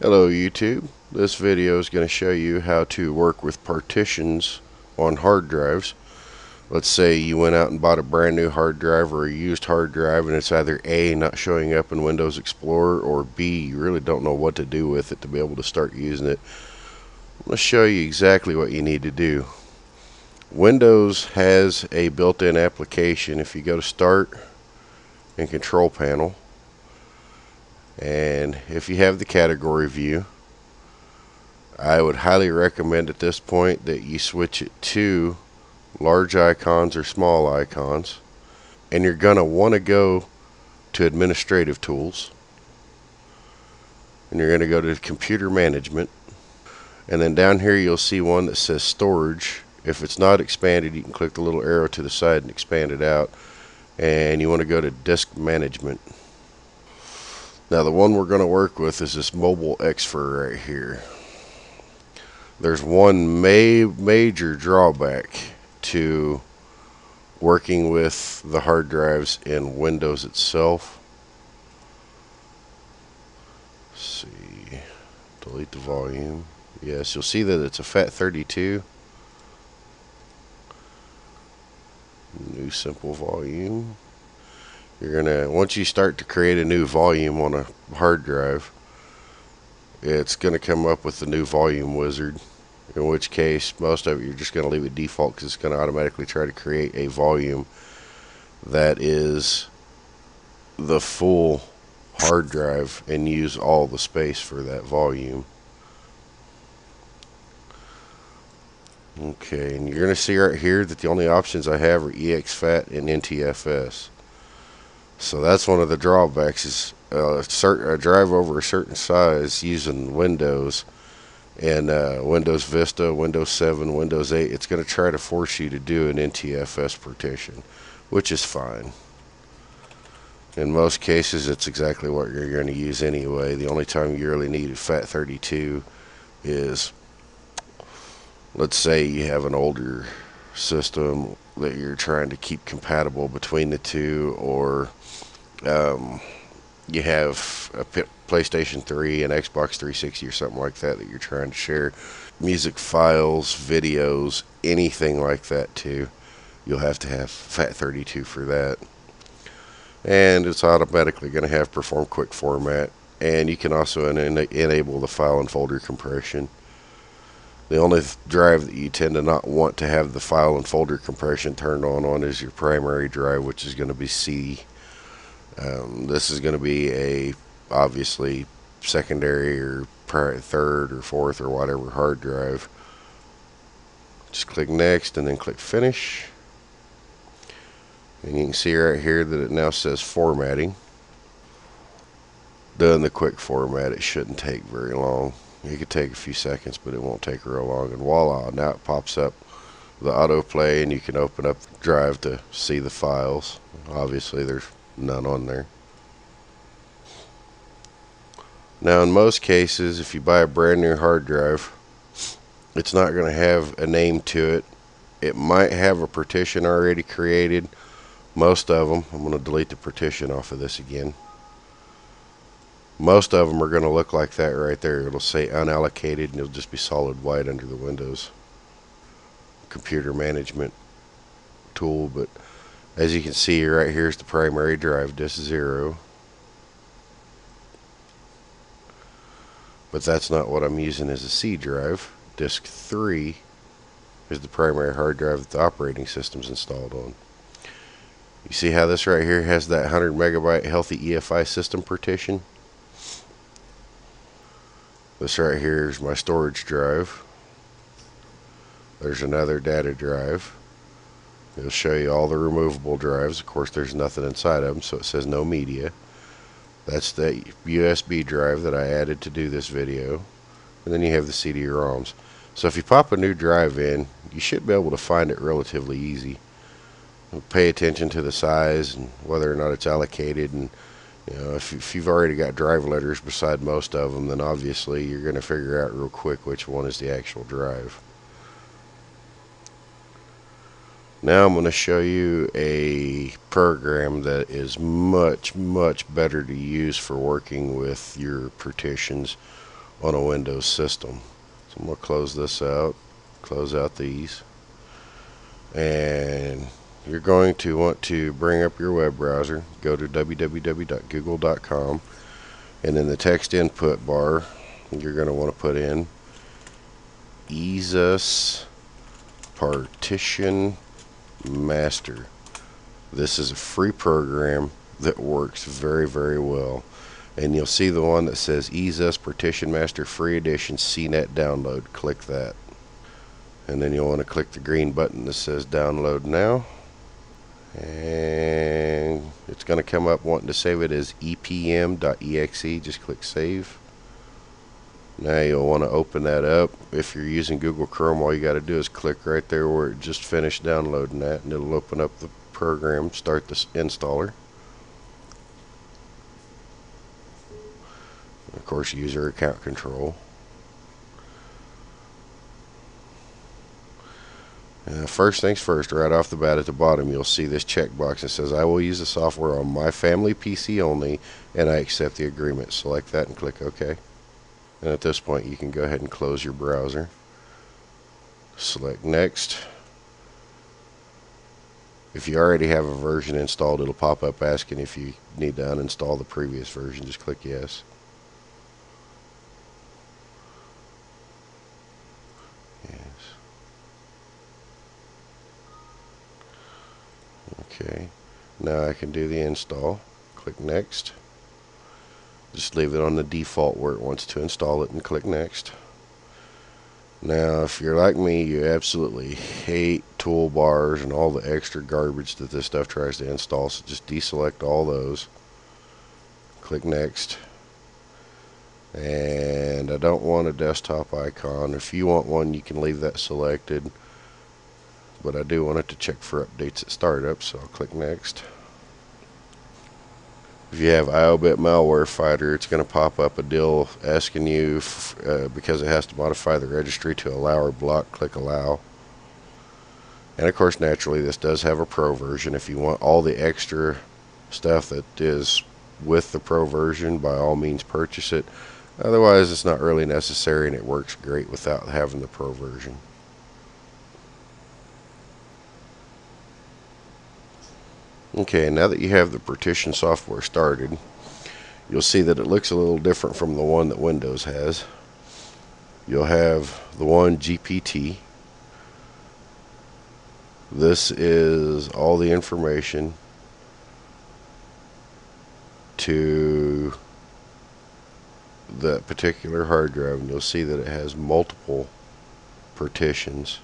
Hello YouTube. This video is going to show you how to work with partitions on hard drives. Let's say you went out and bought a brand new hard drive or a used hard drive, and it's either A, not showing up in Windows Explorer, or B, you really don't know what to do with it to be able to start using it. I'm going to show you exactly what you need to do. Windows has a built-in application. If you go to Start and Control Panel, and if you have the category view, I would highly recommend at this point that you switch it to large icons or small icons, and you're going to want to go to administrative tools, and you're going to go to computer management, and then down here you'll see one that says storage. If it's not expanded, you can click the little arrow to the side and expand it out, and you want to go to disk management. Now the one we're going to work with is this mobile EXFAT right here. There's one major drawback to working with the hard drives in Windows itself. Let's see, delete the volume. Yes, you'll see that it's a FAT32. New simple volume. You're gonna, once you start to create a new volume on a hard drive, it's gonna come up with the new volume wizard, in which case most of it you're just gonna leave it default because it's gonna automatically try to create a volume that is the full hard drive and use all the space for that volume. Okay, and you're gonna see right here that the only options I have are EXFAT and NTFS. So that's one of the drawbacks, is a drive over a certain size using Windows and Windows Vista, Windows 7, Windows 8. It's going to try to force you to do an NTFS partition, which is fine. In most cases, it's exactly what you're going to use anyway. The only time you really need a FAT32 is, let's say you have an older system that you're trying to keep compatible between the two, or you have a Playstation 3 and Xbox 360 or something like that that you're trying to share music files, videos, anything like that to. You'll have to have FAT32 for that, and it's automatically going to have perform quick format, and you can also enable the file and folder compression. The only drive that you tend to not want to have the file and folder compression turned on is your primary drive, which is going to be C. This is going to be a, obviously, secondary or third or fourth or whatever hard drive. Just click Next and then click Finish. And you can see right here that it now says Formatting. Doing the quick format, it shouldn't take very long. It could take a few seconds, but it won't take real long, and voila, now it pops up the autoplay and you can open up the drive to see the files. Obviously there's none on there. Now in most cases, if you buy a brand new hard drive, it's not going to have a name to it. It might have a partition already created, most of them. I'm going to delete the partition off of this again. Most of them are going to look like that right there. It'll say unallocated, and it'll just be solid white under the Windows computer management tool. But as you can see right here is the primary drive, disk 0. But that's not what I'm using as a C drive. Disk 3 is the primary hard drive that the operating system's installed on. You see how this right here has that 100 megabyte healthy EFI system partition? This right here is my storage drive. There's another data drive. It'll show you all the removable drives. Of course, there's nothing inside of them, so it says no media. That's the USB drive that I added to do this video. And then you have the CD-ROMs. So if you pop a new drive in, you should be able to find it relatively easy. Pay attention to the size and whether or not it's allocated, and you know, if you've already got drive letters beside most of them, then obviously you're going to figure out real quick which one is the actual drive. Now I'm going to show you a program that is much, much better to use for working with your partitions on a Windows system. So I'm going to close this out, close out these, and you're going to want to bring up your web browser, go to www.google.com, and in the text input bar you're going to want to put in EaseUS Partition Master. This is a free program that works very, very well, and you'll see the one that says EaseUS Partition Master Free Edition CNET download. Click that, and then you'll want to click the green button that says download now, and it's going to come up wanting to save it as EPM.exe. just click save. Now you'll want to open that up. If you're using Google Chrome, all you got to do is click right there where it just finished downloading that, and it'll open up the program, start this installer. And of course, user account control. First things first, right off the bat at the bottom, you'll see this checkbox that says, I will use the software on my family PC only, and I accept the agreement. Select that and click OK. And at this point, you can go ahead and close your browser. Select Next. If you already have a version installed, it'll pop up asking if you need to uninstall the previous version. Just click Yes. Okay, now I can do the install. Click Next. Just leave it on the default where it wants to install it and click Next. Now, if you're like me, you absolutely hate toolbars and all the extra garbage that this stuff tries to install, so just deselect all those. Click Next. And I don't want a desktop icon. If you want one, you can leave that selected. But I do want it to check for updates at startup, so I'll click Next. If you have IObit Malware Fighter, it's going to pop up a deal asking you, because it has to modify the registry to allow or block, click Allow. And of course, naturally, this does have a pro version. If you want all the extra stuff that is with the pro version, by all means purchase it. Otherwise, it's not really necessary, and it works great without having the pro version. Okay, now that you have the partition software started, you'll see that it looks a little different from the one that Windows has. You'll have the one GPT. This is all the information to that particular hard drive, and you'll see that it has multiple partitions.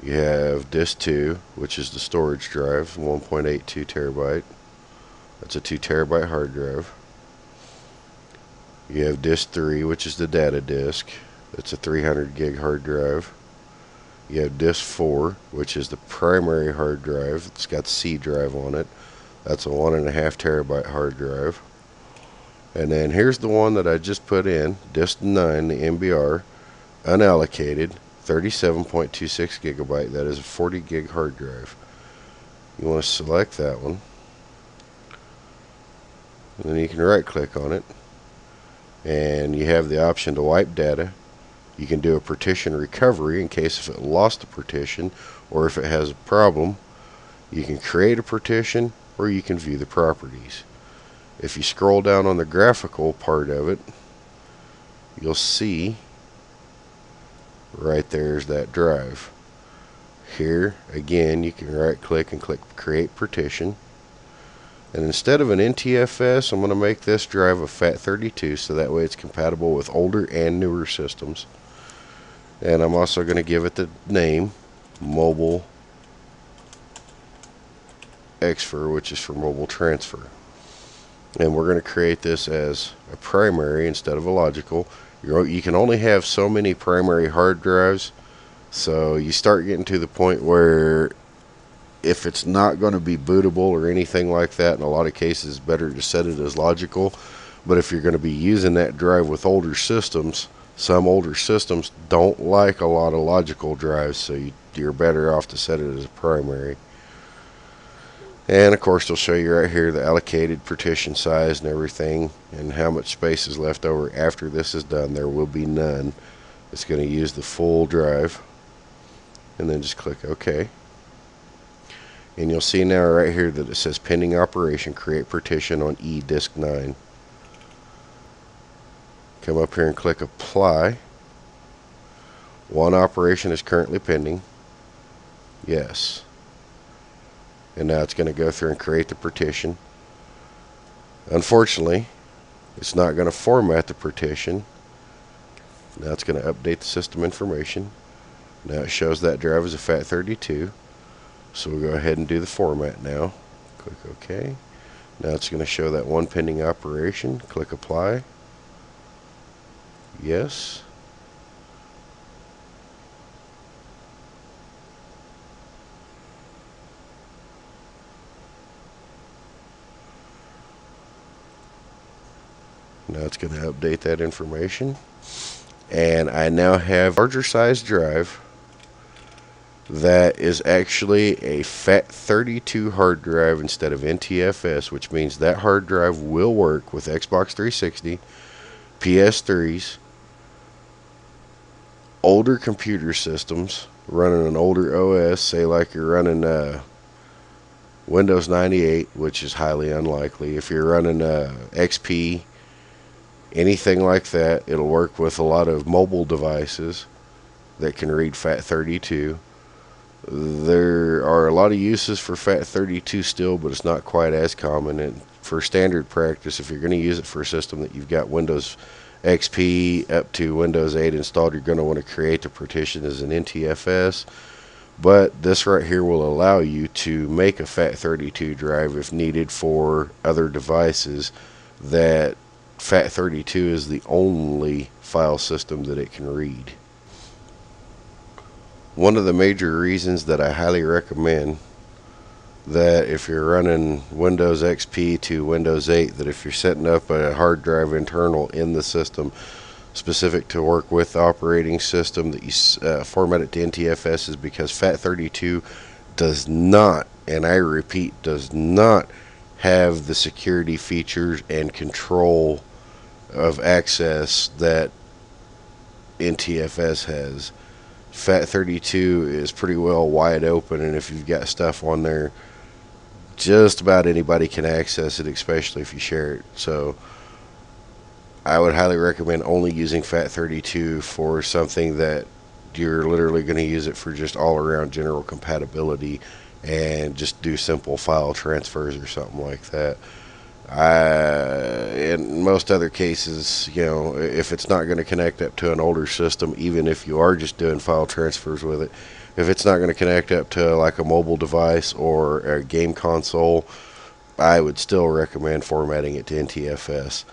You have disk 2, which is the storage drive, 1.82 terabyte. That's a 2 terabyte hard drive. You have disk 3, which is the data disk. That's a 300 gig hard drive. You have disk 4, which is the primary hard drive. It's got C drive on it. That's a 1.5 terabyte hard drive. And then here's the one that I just put in, disk 9, the MBR, unallocated. 37.26 gigabyte, that is a 40 gig hard drive. You want to select that one, and then you can right click on it, and you have the option to wipe data. You can do a partition recovery in case if it lost a partition or if it has a problem. You can create a partition, or you can view the properties. If you scroll down on the graphical part of it, you'll see right there's that drive. Here again, you can right click and click create partition, and instead of an NTFS, I'm going to make this drive a FAT32, so that way it's compatible with older and newer systems. And I'm also going to give it the name Mobile EXFAT, which is for mobile transfer, and we're going to create this as a primary instead of a logical. You can only have so many primary hard drives, so you start getting to the point where if it's not going to be bootable or anything like that, in a lot of cases it's better to set it as logical. But if you're going to be using that drive with older systems, some older systems don't like a lot of logical drives, so you're better off to set it as a primary. And of course they'll show you right here the allocated partition size and everything, and how much space is left over after this is done. There will be none. It's going to use the full drive, and then just click OK. And you'll see now right here that it says pending operation, create partition on E disk 9. Come up here and click apply. One operation is currently pending. Yes. And now it's going to go through and create the partition. Unfortunately, it's not going to format the partition. Now it's going to update the system information. Now it shows that drive as a FAT32. So we'll go ahead and do the format now. Click OK. Now it's going to show that one pending operation. Click Apply. Yes. Now it's going to update that information. And I now have a larger size drive that is actually a FAT32 hard drive instead of NTFS, which means that hard drive will work with Xbox 360, PS3s, older computer systems running an older OS, say like you're running Windows 98, which is highly unlikely. If you're running XP, anything like that, it'll work with a lot of mobile devices that can read FAT32. There are a lot of uses for FAT32 still, but it's not quite as common. And for standard practice, if you're going to use it for a system that you've got Windows XP up to Windows 8 installed, you're going to want to create the partition as an NTFS. But this right here will allow you to make a FAT32 drive if needed for other devices that FAT32 is the only file system that it can read. One of the major reasons that I highly recommend that if you're running Windows XP to Windows 8, that if you're setting up a hard drive internal in the system specific to work with the operating system, that you format it to NTFS, is because FAT32 does not, and I repeat, does not have the security features and control of access that NTFS has. FAT32 is pretty well wide open, and if you've got stuff on there, just about anybody can access it, especially if you share it. So I would highly recommend only using FAT32 for something that you're literally going to use it for just all around general compatibility and just do simple file transfers or something like that. In most other cases, you know, if it's not going to connect up to an older system, even if you are just doing file transfers with it, if it's not going to connect up to like a mobile device or a game console, I would still recommend formatting it to NTFS.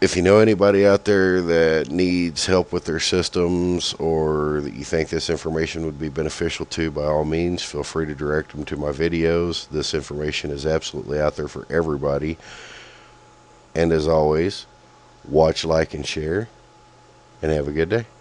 If you know anybody out there that needs help with their systems, or that you think this information would be beneficial to, by all means, feel free to direct them to my videos. This information is absolutely out there for everybody. And as always, watch, like, and share, and have a good day.